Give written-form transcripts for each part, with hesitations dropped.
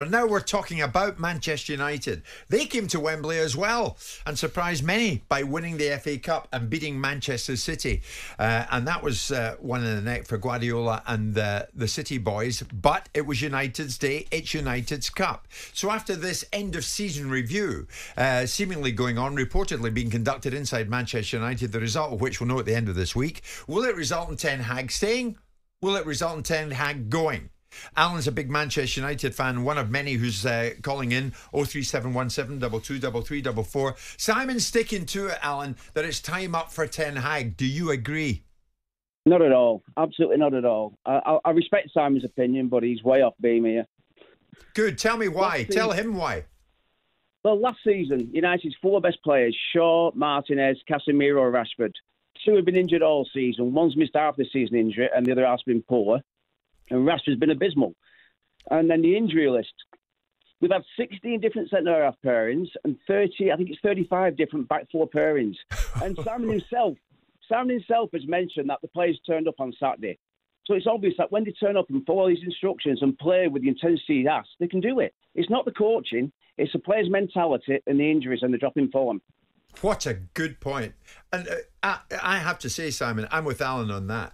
And now we're talking about Manchester United. They came to Wembley as well and surprised many by winning the FA Cup and beating Manchester City. And that was one in the neck for Guardiola and the City boys. But it was United's day. It's United's Cup. So after this end-of-season review, seemingly going on, reportedly being conducted inside Manchester United, the result of which we'll know at the end of this week, will it result in Ten Hag staying? Will it result in Ten Hag going? Alan's a big Manchester United fan, one of many who's calling in 03717 22 33 44. Simon's sticking to it, Alan, that it's time up for Ten Hag. Do you agree? Not at all. Absolutely not at all. I respect Simon's opinion, but he's way off beam here. Good. Tell me why. Tell him why. Well, last season, United's four best players, Shaw, Martinez, Casemiro, Rashford. Two have been injured all season. One's missed half the season injury and the other half's been poor. And Rashford's been abysmal. And then the injury list. We've had 16 different centre-half pairings and 35 different back-four pairings. And Simon himself has mentioned that the players turned up on Saturday. So it's obvious that when they turn up and follow these instructions and play with the intensity he asks, they can do it. It's not the coaching, it's the players' mentality and the injuries and the drop in form. What a good point. And I have to say, Simon, I'm with Alan on that.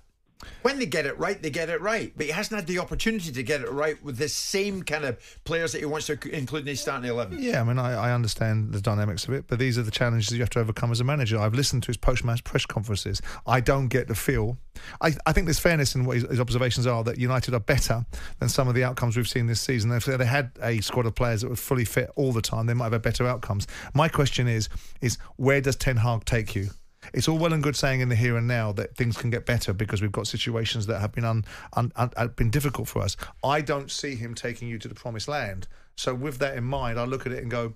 When they get it right, they get it right. But he hasn't had the opportunity to get it right with the same kind of players that he wants to include in his starting 11. Yeah, I mean, I understand the dynamics of it, but these are the challenges you have to overcome as a manager. I've listened to his post-match press conferences. I don't get the feel. I think there's fairness in what his observations are, that United are better than some of the outcomes we've seen this season. If they had a squad of players that were fully fit all the time, they might have had better outcomes. My question is where does Ten Hag take you? It's all well and good saying in the here and now that things can get better because we've got situations that have been difficult for us. I don't see him taking you to the promised land. So with that in mind, I look at it and go,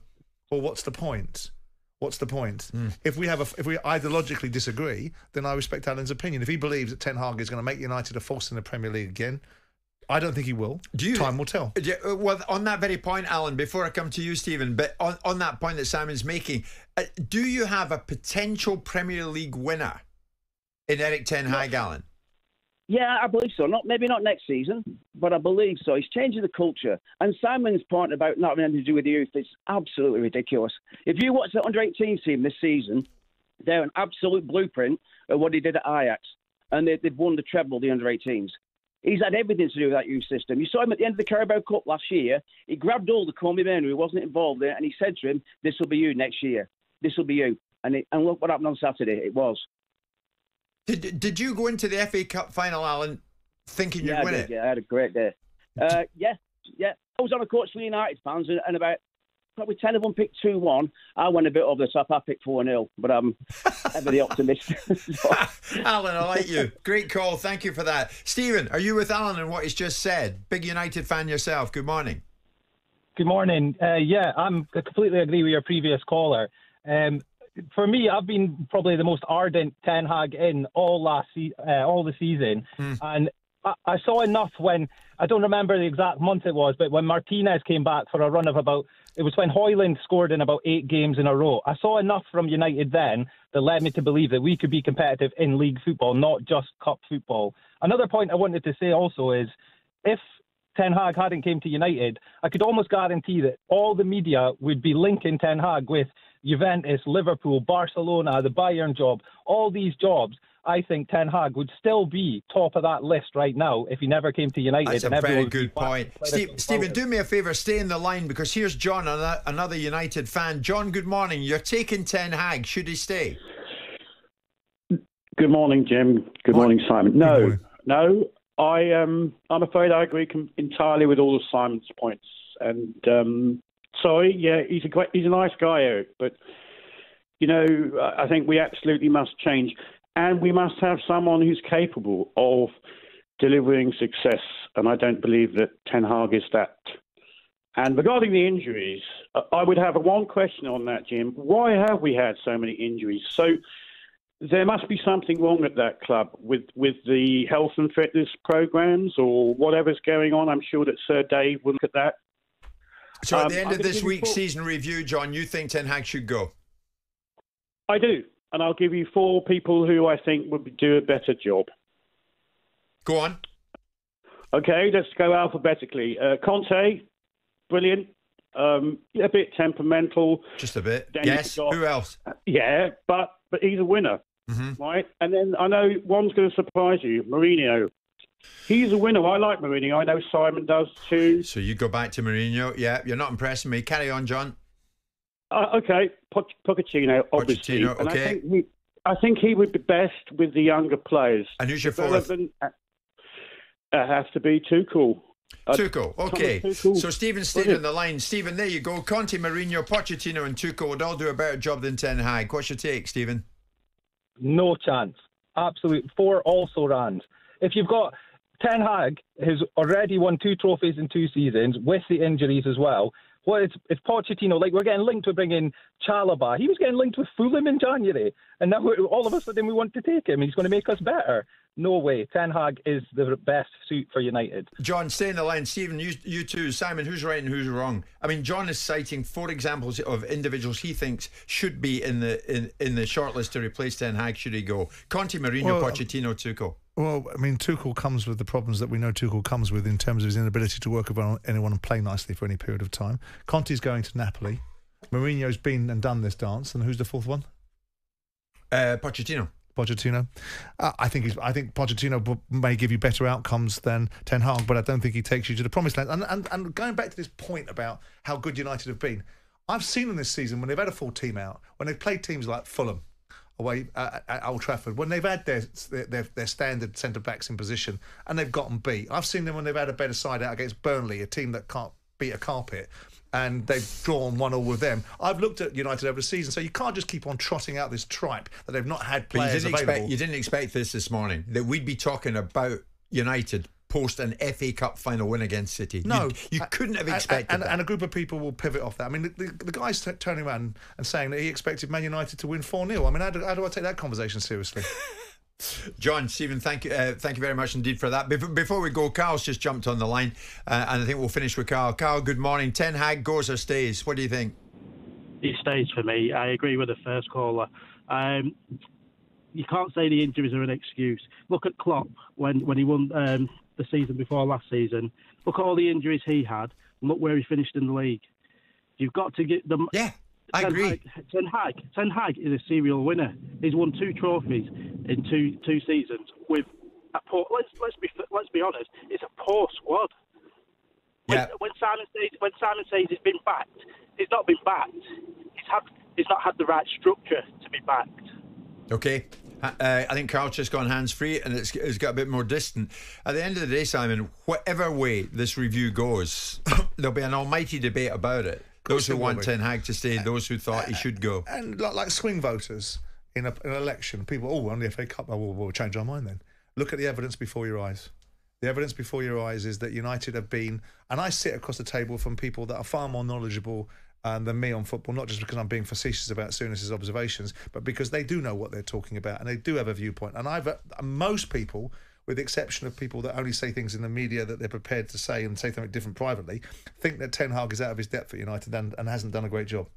well, what's the point? What's the point? Mm. If we ideologically disagree, then I respect Alan's opinion. If he believes that Ten Hag is going to make United a force in the Premier League again, I don't think he will. Time will tell. Well, on that very point, Alan, before I come to you, Stephen, but on that point that Simon's making, do you have a potential Premier League winner in Erik ten Hag, Alan? Yeah, I believe so. Maybe not next season, but I believe so. He's changing the culture. And Simon's point about not having anything to do with the youth is absolutely ridiculous. If you watch the under-18 team this season, they're an absolute blueprint of what he did at Ajax. And they've won the treble, the under-18s. He's had everything to do with that youth system. You saw him at the end of the Carabao Cup last year. He grabbed all the Conte men who wasn't involved in it, and he said to him, this will be you next year. This will be you. And look what happened on Saturday. It was. Did you go into the FA Cup final, Alan, thinking you'd win it? Yeah, I had a great day. Yeah. I was on a coach for United fans, and about probably 10 of them picked 2-1. I went a bit over the top. I picked 4-0, but I'm ever the optimist. Alan, I like you. Great call. Thank you for that. Stephen, are you with Alan and what he's just said? Big United fan yourself. Good morning. Good morning. Yeah, I completely agree with your previous caller. For me, I've been probably the most ardent Ten Hag in all the season. Mm. And I saw enough when, I don't remember the exact month it was, but when Martinez came back for a run of about, it was when Haaland scored in about 8 games in a row. I saw enough from United then that led me to believe that we could be competitive in league football, not just cup football. Another point I wanted to say also is, if Ten Hag hadn't came to United, I could almost guarantee that all the media would be linking Ten Hag with Juventus, Liverpool, Barcelona, the Bayern job, all these jobs. I think Ten Hag would still be top of that list right now if he never came to United. That's a very good point. Stephen, do me a favour, stay in the line, because here's John, another United fan. John, good morning. You're taking Ten Hag. Should he stay? Good morning, Jim. Good morning, Simon. No. I'm afraid I agree entirely with all of Simon's points. And sorry, yeah, he's a nice guy, Eric, but I think we absolutely must change. And we must have someone who's capable of delivering success. And I don't believe that Ten Hag is that. And regarding the injuries, I would have one question on that, Jim. Why have we had so many injuries? So there must be something wrong at that club with the health and fitness programs or whatever's going on. I'm sure that Sir Dave will look at that. So at the end of this week's season review, John, you think Ten Hag should go? I do. And I'll give you 4 people who I think would do a better job. Go on. Okay, let's go alphabetically. Conte, brilliant. A bit temperamental. Just a bit. Then yes. Who else? Yeah, but he's a winner, right? And then I know one's going to surprise you, Mourinho. He's a winner. I like Mourinho. I know Simon does too. So you go back to Mourinho. Yeah, you're not impressing me. Carry on, John. Okay, Pochettino, obviously. Pochettino, okay. And I think he would be best with the younger players. And who's your fourth? It has to be Tuchel. Tuchel, okay. Tuchel. So Stephen stayed on the line. Stephen, there you go. Conte, Mourinho, Pochettino and Tuchel would all do a better job than Ten Hag. What's your take, Stephen? No chance. Absolute. Four also rans. If you've got... Ten Hag has already won 2 trophies in 2 seasons with the injuries as well. Well, it's Pochettino. Like, we're getting linked to bringing Chalobah. He was getting linked with Fulham in January. And now all of a sudden we want to take him. He's going to make us better. No way. Ten Hag is the best suit for United. John, stay in the line. Stephen, you too. Simon, who's right and who's wrong? I mean, John is citing 4 examples of individuals he thinks should be in the shortlist to replace Ten Hag should he go. Conte, Mourinho, Pochettino, Tuchel. Well, I mean, Tuchel comes with the problems that we know Tuchel comes with in terms of his inability to work with anyone and play nicely for any period of time. Conte's going to Napoli. Mourinho's been and done this dance. And who's the fourth one? Pochettino. Pochettino. I think Pochettino may give you better outcomes than Ten Hag, but I don't think he takes you to the promised land. And going back to this point about how good United have been, I've seen in this season when they've had a full team out, when they've played teams like Fulham, away at Old Trafford, when they've had their standard centre-backs in position and they've gotten beat. I've seen them when they've had a better side out against Burnley, a team that can't beat a carpet, and they've drawn 1-1 with them. I've looked at United over the season, so you can't just keep on trotting out this tripe that they've not had players available. You didn't expect this morning, that we'd be talking about United post an FA Cup final win against City. No. You couldn't have expected that. And a group of people will pivot off that. I mean, the guy's turning around and saying that he expected Man United to win 4-0. I mean, how do I take that conversation seriously? John, Stephen, thank you very much indeed for that. Before we go, Carl's just jumped on the line, and I think we'll finish with Carl. Carl, good morning. Ten Hag goes or stays? What do you think? He stays for me. I agree with the first caller. You can't say the injuries are an excuse. Look at Klopp when he won... the season before last season. Look at all the injuries he had and look where he finished in the league. You've got to get them. Yeah, I agree. Ten Hag is a serial winner. He's won 2 trophies in two seasons with a poor, let's be honest, it's a poor squad. Yeah. When Simon says he's been backed, he's not been backed. He's not had the right structure to be backed. Okay. I think Carl's just gone hands-free and it's got a bit more distant. At the end of the day, Simon, whatever way this review goes, there'll be an almighty debate about it. Those who want Ten Hag to stay, those who thought he should go. And like swing voters in an election, people, we're on the FA Cup, we'll change our mind then. Look at the evidence before your eyes. The evidence before your eyes is that United have been, and I sit across the table from people that are far more knowledgeable than me on football, not just because I'm being facetious about Souness's observations, but because they do know what they're talking about and they do have a viewpoint. And most people, with the exception of people that only say things in the media that they're prepared to say and say something different privately, think that Ten Hag is out of his depth at United and hasn't done a great job.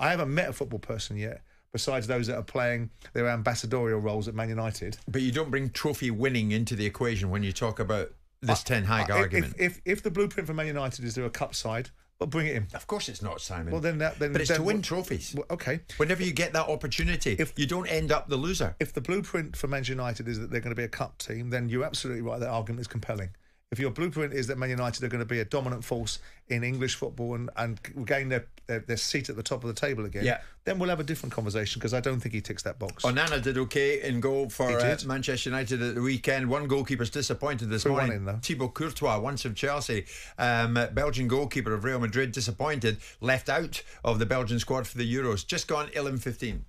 I haven't met a football person yet, besides those that are playing their ambassadorial roles at Man United. But you don't bring trophy winning into the equation when you talk about this Ten Hag argument. If the blueprint for Man United is they're a cup side, well, bring it in. Of course it's not, Simon. Well, then it's to win trophies. Well, okay. Whenever you get that opportunity, you don't end up the loser. If the blueprint for Manchester United is that they're going to be a cup team, then you're absolutely right, that argument is compelling. If your blueprint is that Man United are going to be a dominant force in English football and gain their seat at the top of the table again, then we'll have a different conversation, because I don't think he ticks that box. Onana did okay in goal for Manchester United at the weekend. One goalkeeper's disappointed this morning. Thibaut Courtois, once of Chelsea, Belgian goalkeeper of Real Madrid, disappointed, left out of the Belgian squad for the Euros. Just gone ill in 15.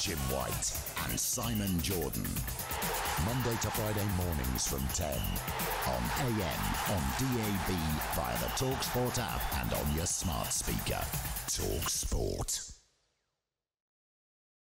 Jim White and Simon Jordan. Monday to Friday mornings from 10 on AM, on DAB, via the TalkSport app and on your smart speaker. TalkSport.